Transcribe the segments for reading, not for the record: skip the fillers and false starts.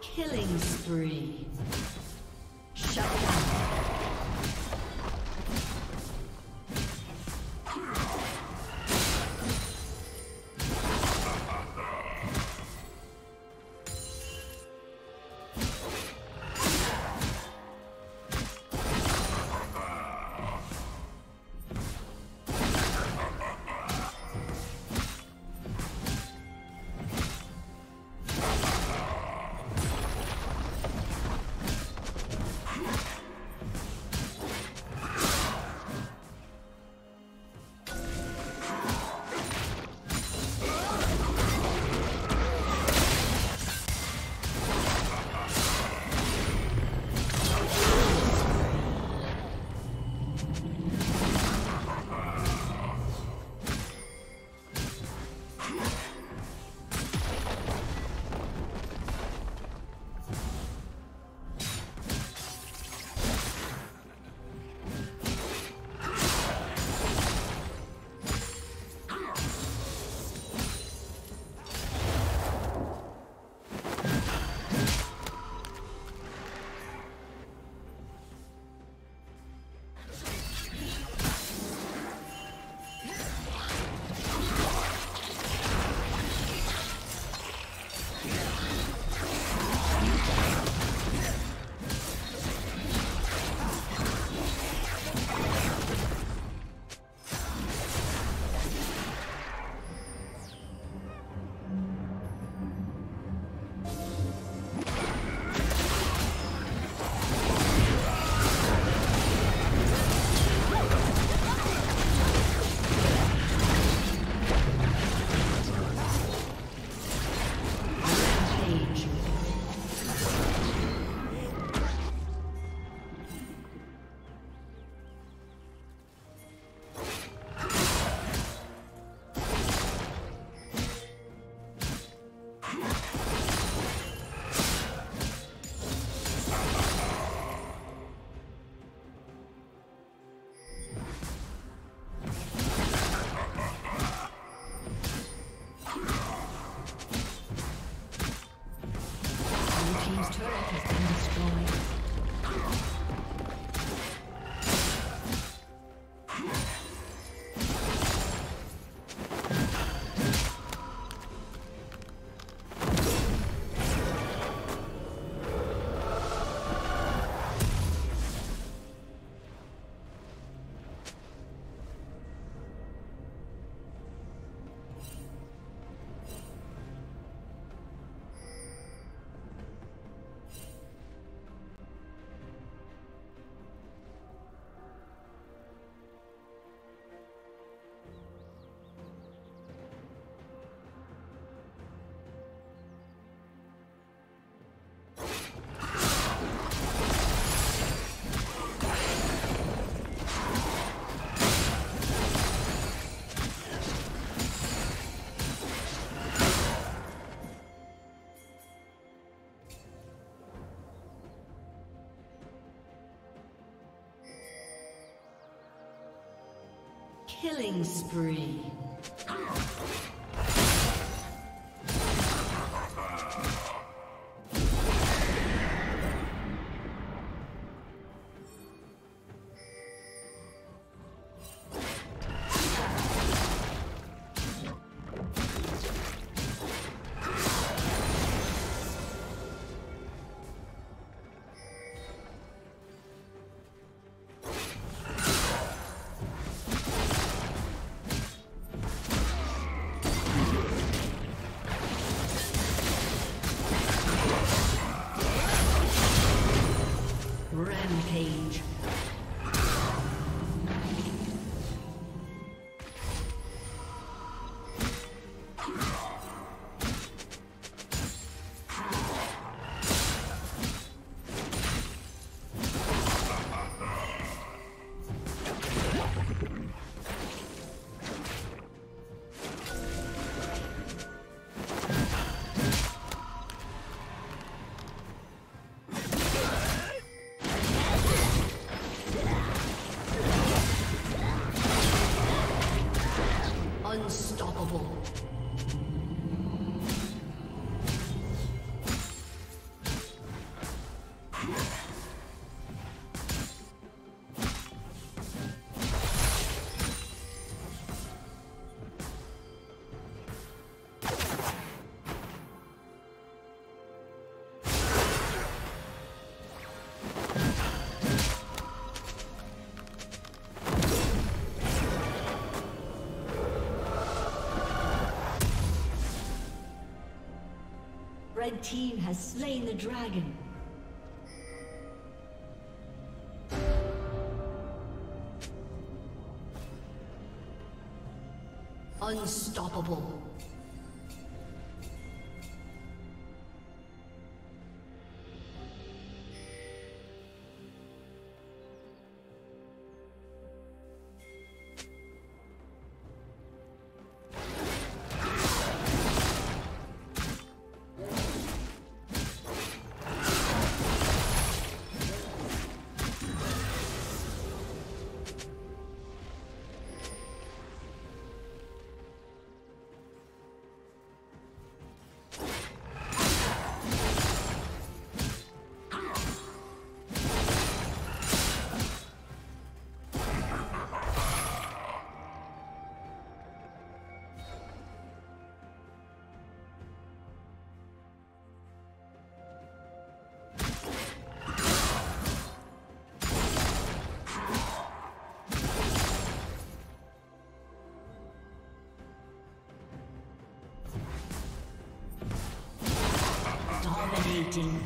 Killing spree. Shut down. Killing spree. Red team has slain the dragon. Unstoppable. Dominating.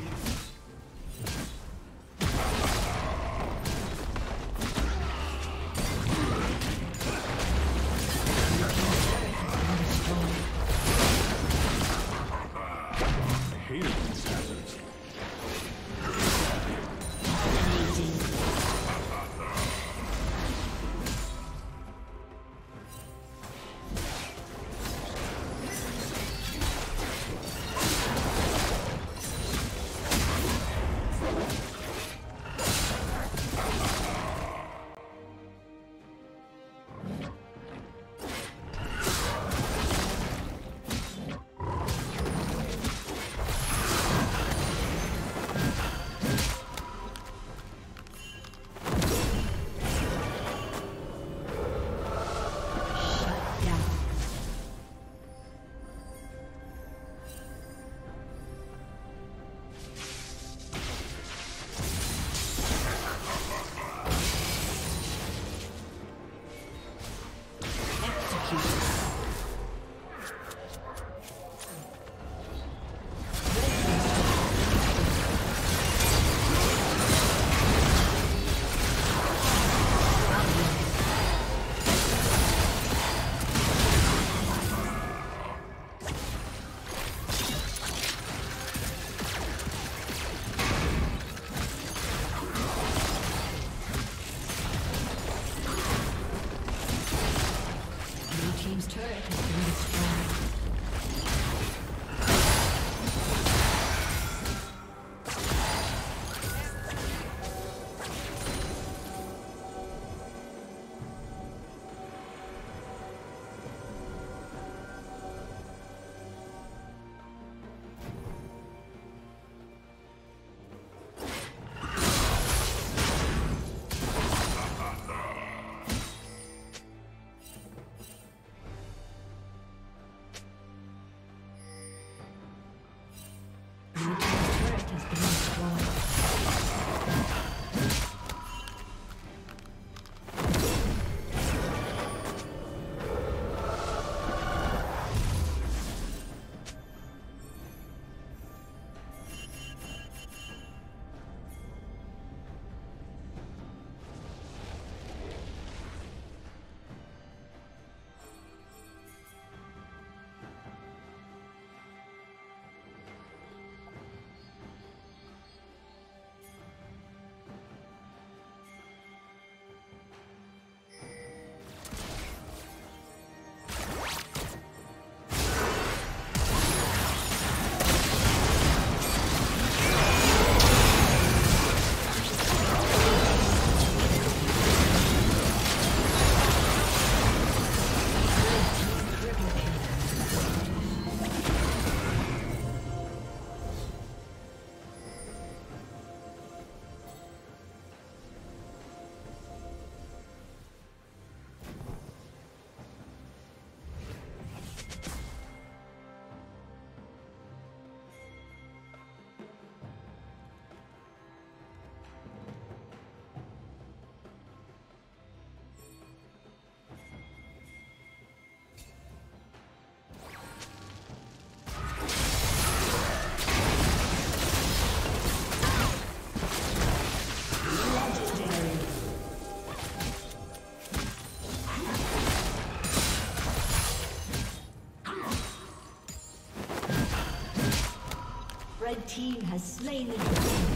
Red team has slain the dragon.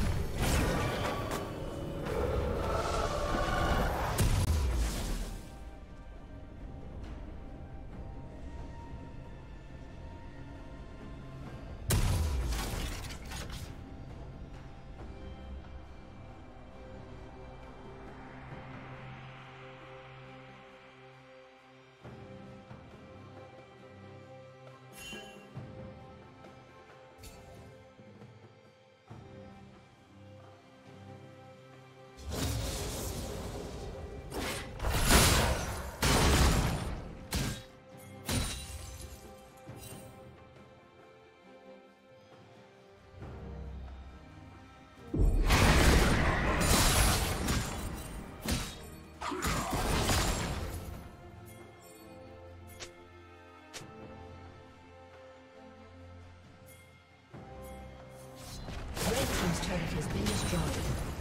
Has been destroyed.